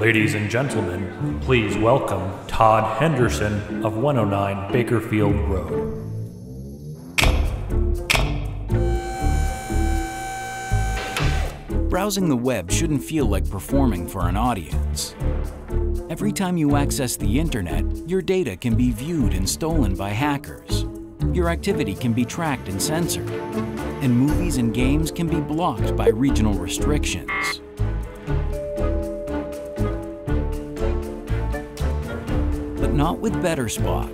Ladies and gentlemen, please welcome Todd Henderson of 109 Bakerfield Road. Browsing the web shouldn't feel like performing for an audience. Every time you access the internet, your data can be viewed and stolen by hackers. Your activity can be tracked and censored. And movies and games can be blocked by regional restrictions. But not with BetterSpot.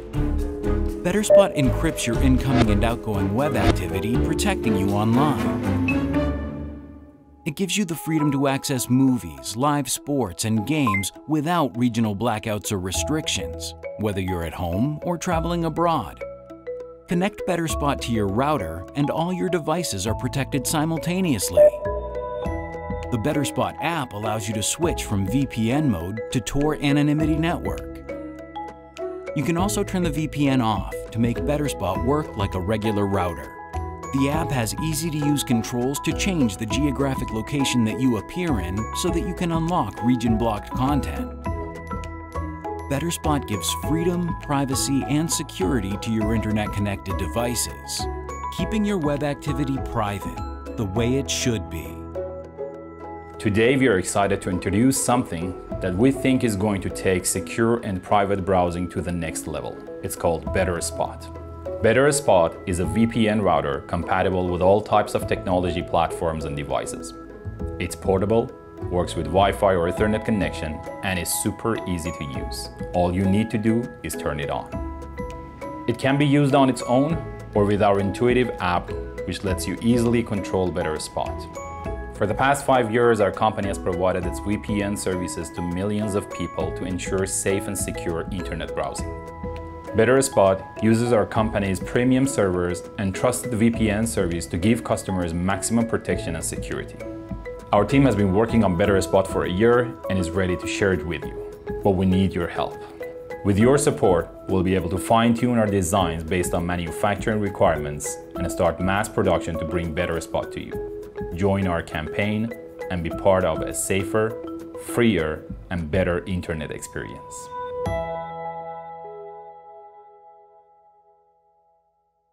BetterSpot encrypts your incoming and outgoing web activity, protecting you online. It gives you the freedom to access movies, live sports, and games without regional blackouts or restrictions, whether you're at home or traveling abroad. Connect BetterSpot to your router and all your devices are protected simultaneously. The BetterSpot app allows you to switch from VPN mode to Tor Anonymity Network. You can also turn the VPN off to make BetterSpot work like a regular router. The app has easy-to-use controls to change the geographic location that you appear in so that you can unlock region-blocked content. BetterSpot gives freedom, privacy, and security to your internet-connected devices, keeping your web activity private, the way it should be. Today, we are excited to introduce something that we think is going to take secure and private browsing to the next level. It's called BetterSpot. BetterSpot is a VPN router compatible with all types of technology platforms and devices. It's portable, works with Wi-Fi or Ethernet connection, and is super easy to use. All you need to do is turn it on. It can be used on its own or with our intuitive app, which lets you easily control BetterSpot. For the past 5 years, our company has provided its VPN services to millions of people to ensure safe and secure internet browsing. BetterSpot uses our company's premium servers and trusted VPN service to give customers maximum protection and security. Our team has been working on BetterSpot for a year and is ready to share it with you, but we need your help. With your support, we'll be able to fine-tune our designs based on manufacturing requirements and start mass production to bring BetterSpot to you. Join our campaign and be part of a safer, freer, and better internet experience.